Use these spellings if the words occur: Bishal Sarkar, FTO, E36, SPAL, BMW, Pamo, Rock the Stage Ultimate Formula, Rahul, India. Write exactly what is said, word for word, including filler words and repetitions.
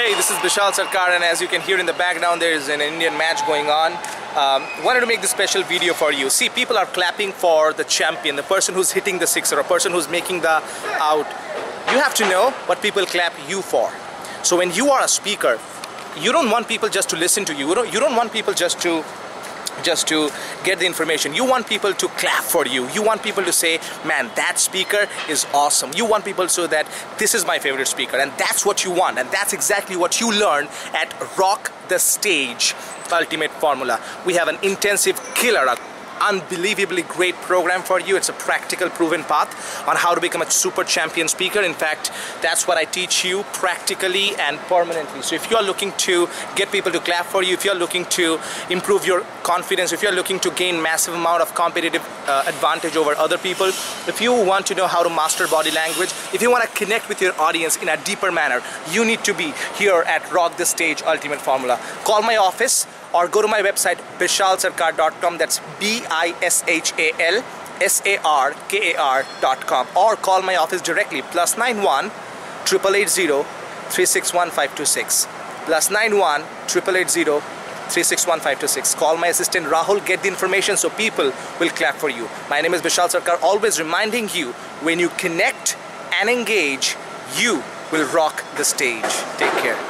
Hey, this is Bishal Sarkar, and as you can hear in the background, there is an Indian match going on. Um, wanted to make this special video for you. See, people are clapping for the champion, the person who's hitting the six, or a person who's making the out. You have to know what people clap you for. So when you are a speaker, you don't want people just to listen to you. You don't, you don't want people just to just to get the information. You want people to clap for you. You want people to say, man, that speaker is awesome. You want people to say that this is my favorite speaker, and that's what you want, and that's exactly what you learned at Rock the Stage Ultimate Formula. We have an intensive killer, an unbelievably great program for you. It's a practical proven path on how to become a super champion speaker. In fact, that's what I teach you practically and permanently. So if you're looking to get people to clap for you, if you're looking to improve your confidence, if you're looking to gain massive amount of competitive uh, advantage over other people, if you want to know how to master body language, if you want to connect with your audience in a deeper manner, you need to be here at Rock the Stage Ultimate Formula. Call my office or go to my website Bishal Sarkar dot com. That's B I S H A L S A R K A R dot com, or call my office directly plus nine one triple eight zero three six one five two six, plus nine one triple eight zero three six one five two six. Call my assistant Rahul, get the information so people will clap for you. My name is Bishal Sarkar, always reminding you, when you connect and engage, you will rock the stage. Take care.